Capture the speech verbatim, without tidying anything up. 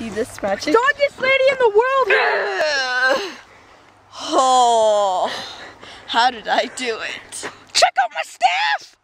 see this scratching? Doggiest lady in the world! Oh, how did I do it? Check out my staff!